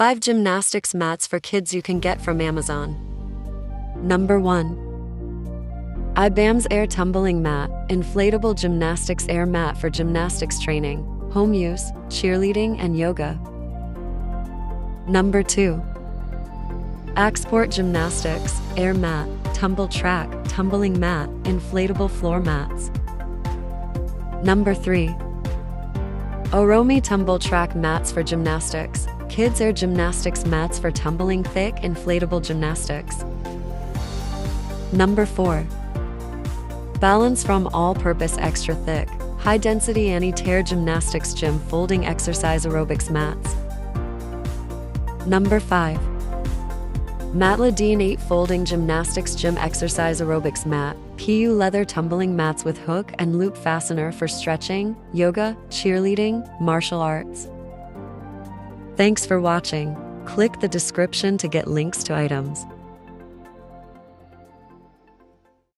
5 gymnastics mats for kids you can get from Amazon. Number 1. BATMS Air Tumbling Mat, inflatable gymnastics air mat for gymnastics training, home use, cheerleading and yoga. Number 2. AXPORT Gymnastics, air mat, tumble track, tumbling mat, inflatable floor mats. Number 3. OWROMI Tumble Track Mats for Gymnastics, kids air gymnastics mats for tumbling thick inflatable gymnastics. Number 4. Balance From All-Purpose Extra Thick, High-Density Anti-Tear Gymnastics Gym Folding Exercise Aerobics Mats. Number 5. Matladin 8 Folding Gymnastics Gym Exercise Aerobics Mat, PU Leather Tumbling Mats with Hook and Loop Fastener for stretching, yoga, cheerleading, martial arts. Thanks for watching. Click the description to get links to items.